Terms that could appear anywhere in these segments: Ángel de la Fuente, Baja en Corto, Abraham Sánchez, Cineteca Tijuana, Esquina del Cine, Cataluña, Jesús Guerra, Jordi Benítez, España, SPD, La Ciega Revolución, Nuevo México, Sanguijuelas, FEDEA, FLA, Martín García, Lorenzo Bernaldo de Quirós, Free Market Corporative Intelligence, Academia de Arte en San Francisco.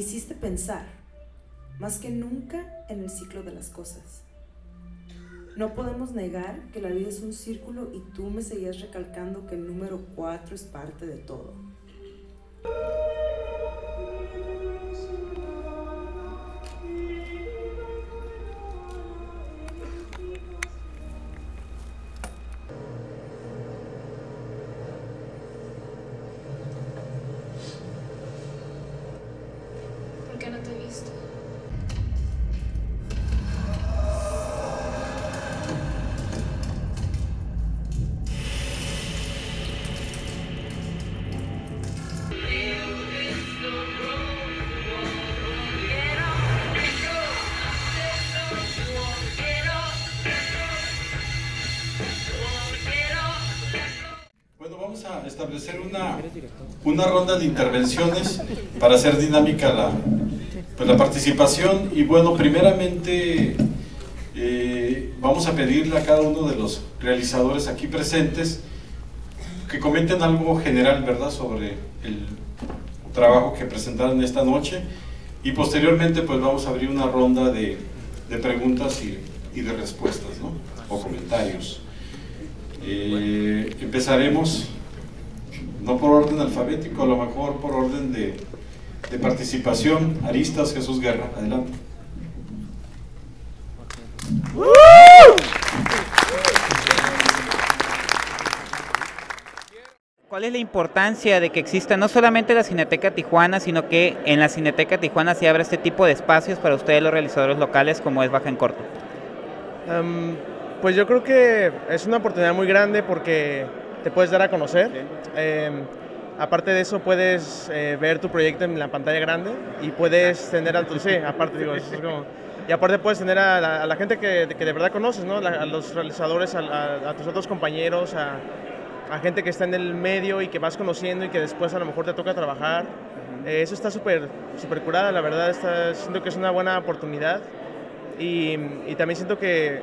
hiciste pensar, más que nunca, en el ciclo de las cosas. No podemos negar que la vida es un círculo y tú me seguías recalcando que el número 4 es parte de todo. Establecer una ronda de intervenciones para hacer dinámica la participación. Y bueno, primeramente vamos a pedirle a cada uno de los realizadores aquí presentes que comenten algo general, ¿verdad?, sobre el trabajo que presentaron esta noche, y posteriormente pues vamos a abrir una ronda de preguntas y de respuestas, ¿no?, o comentarios. Empezaremos no por orden alfabético, a lo mejor por orden de participación. Aristas, Jesús Guerra, adelante. ¿Cuál es la importancia de que exista no solamente la Cineteca Tijuana, sino que en la Cineteca Tijuana se abra este tipo de espacios para ustedes los realizadores locales, como es Baja en Corto? Pues yo creo que es una oportunidad muy grande porque te puedes dar a conocer. Aparte de eso, puedes ver tu proyecto en la pantalla grande y puedes tener a tu... Sí, aparte, digo, eso es como... Y aparte puedes tener a la gente que de verdad conoces, ¿no? A los realizadores, a tus otros compañeros, a gente que está en el medio y que vas conociendo y que después a lo mejor te toca trabajar. Eso está súper curada, la verdad. Siento que es una buena oportunidad y también siento que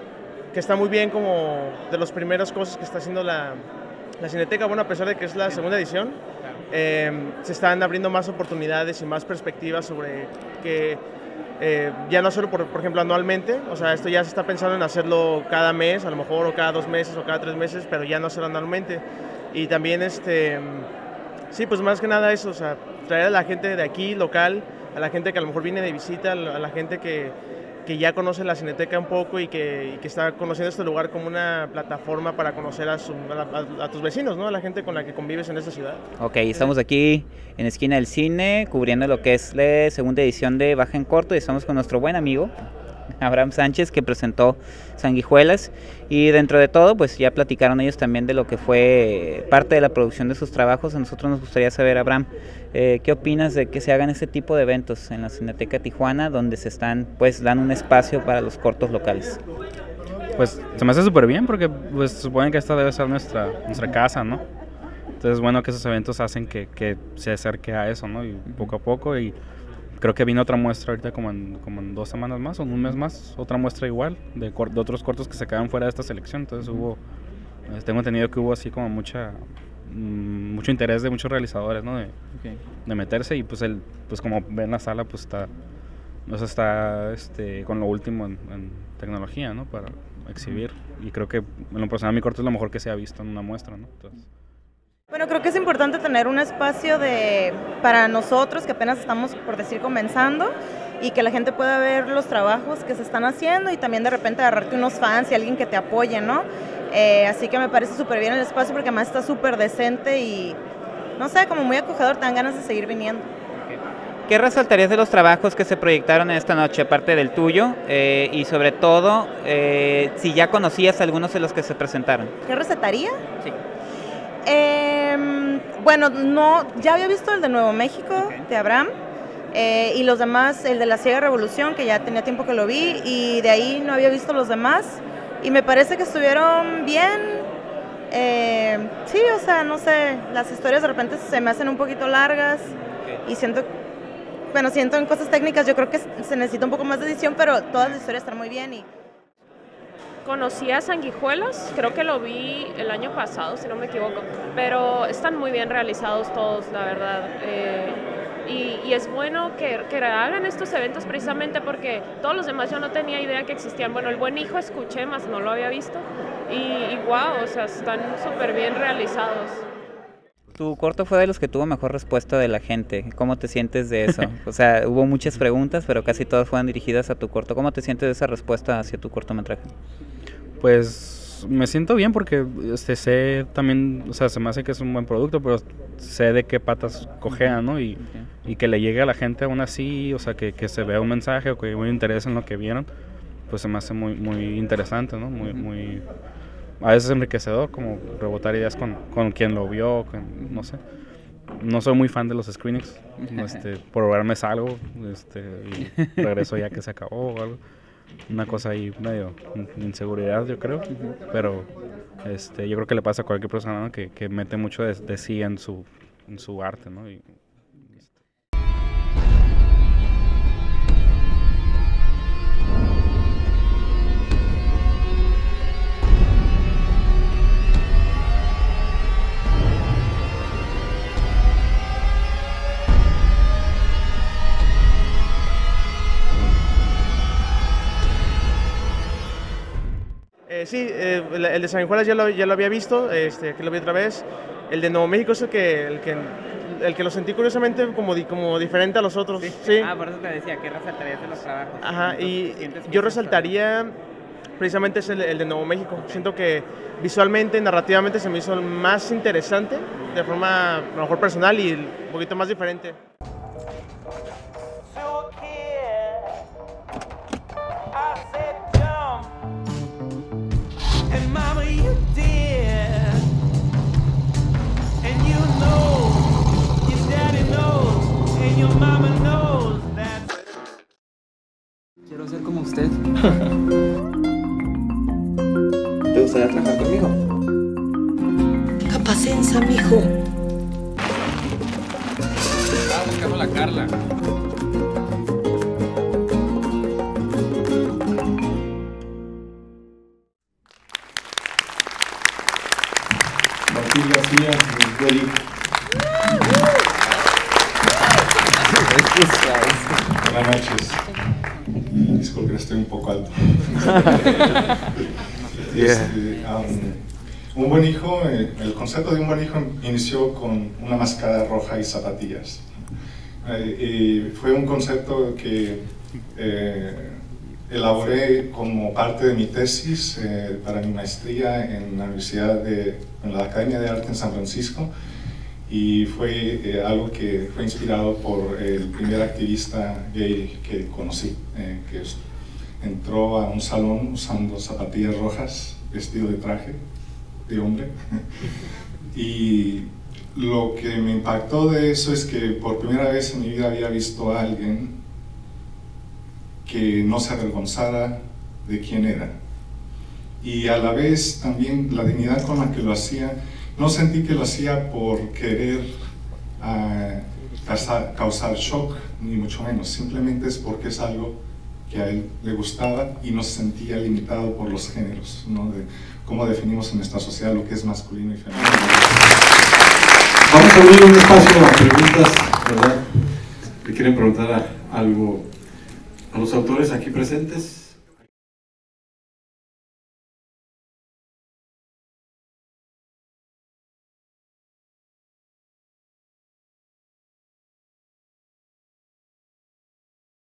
está muy bien, como de las primeras cosas que está haciendo la Cineteca. Bueno, a pesar de que es la segunda edición, se están abriendo más oportunidades y más perspectivas sobre que ya no solo, por ejemplo, anualmente, o sea, esto ya se está pensando en hacerlo cada mes, a lo mejor, o cada 2 meses, o cada 3 meses, pero ya no hacerlo anualmente. Y también, sí, pues más que nada eso, o sea, traer a la gente de aquí, local, a la gente que a lo mejor viene de visita, a la gente que ya conoce la Cineteca un poco y que está conociendo este lugar como una plataforma para conocer a tus vecinos, ¿no?, a la gente con la que convives en esta ciudad. Ok, estamos aquí en Esquina del Cine, cubriendo lo que es la segunda edición de Baja en Corto, y estamos con nuestro buen amigo Abraham Sánchez, que presentó Sanguijuelas, y dentro de todo pues ya platicaron ellos también de lo que fue parte de la producción de sus trabajos. A nosotros nos gustaría saber, Abraham, ¿qué opinas de que se hagan este tipo de eventos en la Cineteca Tijuana, donde se están, pues dan un espacio para los cortos locales? Pues se me hace súper bien, porque pues suponen que esta debe ser nuestra casa, ¿no? Entonces bueno, que esos eventos hacen que se acerque a eso, ¿no? Y poco a poco, y creo que vino otra muestra ahorita como en 2 semanas más, o en un mes más, otra muestra igual, de otros cortos que se quedaron fuera de esta selección. Entonces hubo, tengo entendido que hubo así como mucho interés de muchos realizadores, ¿no? De meterse, y pues pues como ven la sala, pues está con lo último en tecnología, ¿no?, para exhibir. Y creo que en lo personal mi corto es lo mejor que se ha visto en una muestra, ¿no? Entonces... Bueno, creo que es importante tener un espacio para nosotros que apenas estamos, por decir, comenzando, y que la gente pueda ver los trabajos que se están haciendo y también de repente agarrarte unos fans y alguien que te apoye, ¿no? Así que me parece súper bien el espacio, porque además está súper decente y, no sé, como muy acogedor, te dan ganas de seguir viniendo. ¿Qué resaltarías de los trabajos que se proyectaron esta noche, aparte del tuyo? Y sobre todo, si ya conocías algunos de los que se presentaron. ¿Qué resaltaría? Sí. Bueno, no, ya había visto el de Nuevo México, de Abraham, y los demás, el de La Ciega Revolución, que ya tenía tiempo que lo vi, y de ahí no había visto los demás, y me parece que estuvieron bien. Sí, o sea, no sé, las historias de repente se me hacen un poquito largas, y siento en cosas técnicas, yo creo que se necesita un poco más de edición, pero todas las historias están muy bien. Conocí a Sanguijuelas, creo que lo vi el año pasado, si no me equivoco, pero están muy bien realizados todos, la verdad. Y es bueno que hagan estos eventos precisamente porque todos los demás yo no tenía idea que existían. Bueno, El Buen Hijo escuché, más no lo había visto. Y wow, o sea, están súper bien realizados. Tu corto fue de los que tuvo mejor respuesta de la gente. ¿Cómo te sientes de eso? O sea, hubo muchas preguntas, pero casi todas fueron dirigidas a tu corto. ¿Cómo te sientes de esa respuesta hacia tu cortometraje? Pues me siento bien porque sé también, o sea, se me hace que es un buen producto, pero sé de qué patas cojean, ¿no? Y que le llegue a la gente aún así, o sea, que se vea un mensaje o que hubo interés en lo que vieron, pues se me hace muy interesante, ¿no? Muy a veces enriquecedor, como rebotar ideas con quien lo vio, no sé. No soy muy fan de los screenings, probarme salgo y regreso ya que se acabó o algo. Una cosa ahí medio inseguridad, yo creo, pero yo creo que le pasa a cualquier persona, ¿no? que mete mucho de sí en su arte, ¿no? Sí, el de Sanguijuelas ya lo había visto, aquí lo vi otra vez. El de Nuevo México es el que lo sentí curiosamente como diferente a los otros. Sí. Sí. Ah, por eso te decía, ¿qué resaltarías de los trabajos? Ajá, entonces, yo resaltaría precisamente es el de Nuevo México. Okay. Siento que visualmente, narrativamente se me hizo el más interesante, de forma a lo mejor personal y un poquito más diferente. Quiero ser como usted. ¿Te gustaría trabajar conmigo? Capacenza, mijo. Estaba buscando a la Carla. Martín García, mi hijo. Buenas noches. Disculpe, estoy un poco alto. Un buen hijo, el concepto de un buen hijo inició con una máscara roja y zapatillas. Y fue un concepto que elaboré como parte de mi tesis para mi maestría en la Academia de Arte en San Francisco. Y fue algo que fue inspirado por el primer activista gay que conocí, que entró a un salón usando zapatillas rojas, vestido de traje de hombre. Y lo que me impactó de eso es que por primera vez en mi vida había visto a alguien que no se avergonzara de quién era. Y a la vez también la dignidad con la que lo hacía. No sentí que lo hacía por querer causar shock, ni mucho menos. Simplemente es porque es algo que a él le gustaba y no se sentía limitado por los géneros, ¿no? De cómo definimos en nuestra sociedad lo que es masculino y femenino. Vamos a abrir un espacio a preguntas, ¿verdad? ¿Le quieren preguntar algo a los autores aquí presentes?